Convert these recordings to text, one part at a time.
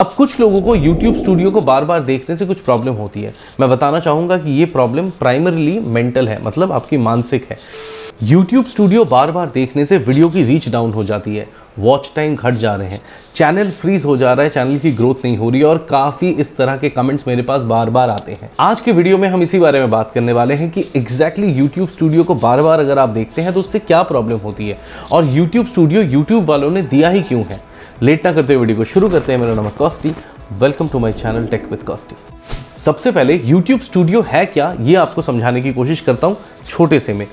अब कुछ लोगों को YouTube स्टूडियो को बार बार देखने से कुछ प्रॉब्लम होती है। मैं बताना चाहूँगा कि ये प्रॉब्लम प्राइमरीली मेंटल है, मतलब आपकी मानसिक है। YouTube स्टूडियो बार बार देखने से वीडियो की रीच डाउन हो जाती है, वॉच टाइम घट जा रहे हैं, चैनल फ्रीज हो जा रहा है, चैनल की ग्रोथ नहीं हो रही है और काफ़ी इस तरह के कमेंट्स मेरे पास बार बार आते हैं। आज के वीडियो में हम इसी बारे में बात करने वाले हैं कि एग्जैक्टली YouTube स्टूडियो को बार बार अगर आप देखते हैं तो उससे क्या प्रॉब्लम होती है और YouTube स्टूडियो YouTube वालों ने दिया ही क्यों है। लेट ना करते वीडियो को शुरू करते हैं। मेरा नाम है costly, welcome to my channel tech with costly. सबसे पहले YouTube स्टूडियो है क्या, ये आपको समझाने की कोशिश करता हूँ छोटे से में।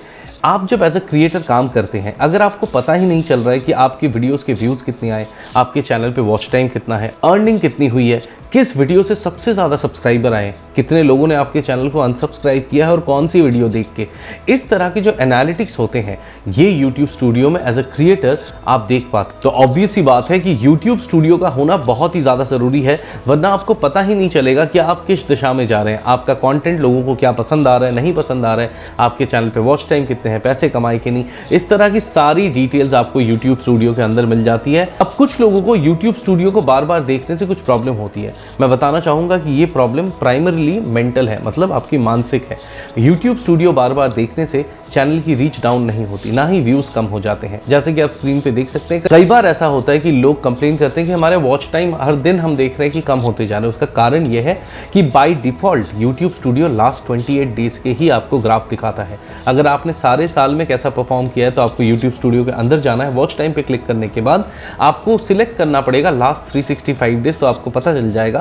आप जब एज अ क्रिएटर काम करते हैं, अगर आपको पता ही नहीं चल रहा है कि आपकी वीडियोस के व्यूज़ कितने आए, आपके चैनल पे वॉच टाइम कितना है, अर्निंग कितनी हुई है, किस वीडियो से सबसे ज़्यादा सब्सक्राइबर आए, कितने लोगों ने आपके चैनल को अनसब्सक्राइब किया है और कौन सी वीडियो देख के, इस तरह के जो एनालिटिक्स होते हैं ये यूट्यूब स्टूडियो में एज अ क्रिएटर आप देख पाते। तो ऑब्वियस ही बात है कि यूट्यूब स्टूडियो का होना बहुत ही ज़्यादा ज़रूरी है, वरना आपको पता ही नहीं चलेगा कि आप किस दिशा में जा रहे हैं, आपका कॉन्टेंट लोगों को क्या पसंद आ रहा है, नहीं पसंद आ रहा है, आपके चैनल पर वॉच टाइम कितने हैं, पैसे कमाए कि नहीं, इस तरह की सारी डिटेल्स आपको यूट्यूब स्टूडियो के अंदर मिल जाती है। अब कुछ लोगों को यूट्यूब स्टूडियो को बार बार देखने से कुछ प्रॉब्लम होती है। मैं बताना चाहूँगा कि ये प्रॉब्लम प्राइमरीली मेंटल है, मतलब आपकी मानसिक है। YouTube स्टूडियो बार बार देखने से चैनल की रीच डाउन नहीं होती, ना ही व्यूज़ कम हो जाते हैं। जैसे कि आप स्क्रीन पे देख सकते हैं, कई बार ऐसा होता है कि लोग कंप्लेन करते हैं कि हमारे वॉच टाइम हर दिन हम देख रहे हैं कि कम होते जा रहे हैं। उसका कारण यह है कि by default YouTube studio last 28 days के ही आपको ग्राफ दिखाता है। अगर आपने सारे साल में कैसा परफॉर्म किया है तो आपको YouTube स्टूडियो के अंदर जाना है। वॉच टाइम पर क्लिक करने के बाद आपको सिलेक्ट करना पड़ेगा लास्ट 365 डेज़, तो आपको पता चल जाएगा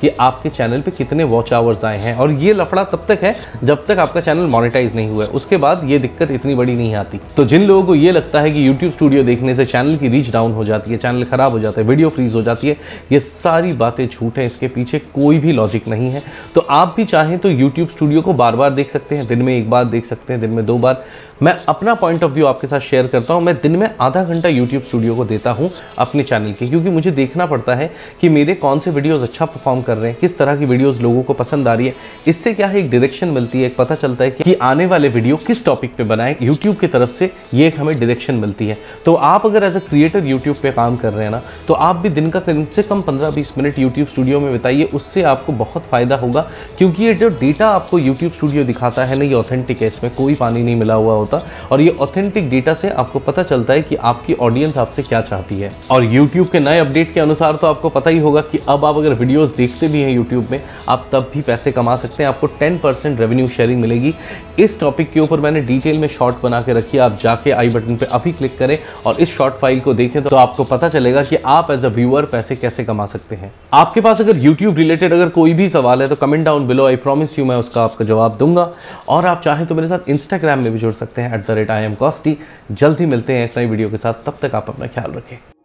कि आपके चैनल पे कितने वॉच आवर्स आए हैं। और ये लफड़ा तब तक है जब तक आपका चैनल मोनेटाइज नहीं हुआ है, उसके बाद ये दिक्कत इतनी बड़ी नहीं आती। तो जिन लोगों को ये लगता है कि YouTube स्टूडियो देखने से चैनल की रीच डाउन हो जाती है, चैनल खराब हो जाता है, वीडियो फ्रीज हो जाती है, ये सारी बातें झूठ है, इसके पीछे कोई भी लॉजिक नहीं है। तो आप भी चाहें तो YouTube स्टूडियो को बार बार देख सकते हैं, दिन में एक बार देख सकते हैं, दिन में दो बार। मैं अपना पॉइंट ऑफ व्यू आपके साथ शेयर करता हूँ। मैं दिन में आधा घंटा YouTube स्टूडियो को देता हूँ अपने चैनल के, क्योंकि मुझे देखना पड़ता है कि मेरे कौन से वीडियोज़ अच्छा परफॉर्म कर रहे हैं, किस तरह की वीडियोस लोगों को पसंद आ रही है। इससे क्या है, एक डायरेक्शन मिलती है, एक पता चलता है कि आने वाले वीडियो किस टॉपिक पे बनाएं। YouTube की तरफ से ये एक हमें डायरेक्शन मिलती है। तो आप अगर एज अ क्रिएटर YouTube पे काम कर रहे हैं ना, तो आप भी दिन का कम से कम 15-20 मिनट YouTube स्टूडियो में बिताइए, उससे आपको बहुत फ़ायदा होगा। क्योंकि ये जो डेटा आपको YouTube स्टूडियो दिखाता है ना, ये ऑथेंटिक है, इसमें कोई पानी नहीं मिला हुआ होता और ये ऑथेंटिक डेटा से आपको पता चलता है कि आपकी ऑडियंस आपसे क्या चाहती है। और YouTube के नए अपडेट के अनुसार तो आपको पता ही होगा कि अब आप अगर वीडियोस देखते भी हैं YouTube में, आप तब भी पैसे कमा सकते हैं। आपको 10% रेवेन्यू शेयरिंग मिलेगी। इस टॉपिक के ऊपर मैंने डिटेल में शॉर्ट बना के रखी है, आप जाके आई बटन पे अभी क्लिक करें और इस शॉर्ट फाइल को देखें तो आपको पता चलेगा कि आप एज अ व्यूअर पैसे कैसे कमा सकते हैं। आपके पास अगर YouTube रिलेटेड अगर कोई भी सवाल है तो comment down below, I promise you मैं उसका आपका जवाब दूंगा। और आप चाहें तो मेरे साथ इंस्टाग्राम में भी जुड़ सकते हैं @IamKausty। जल्द ही मिलते हैं एक नई वीडियो के साथ, तब तक आप अपना ख्याल रखें।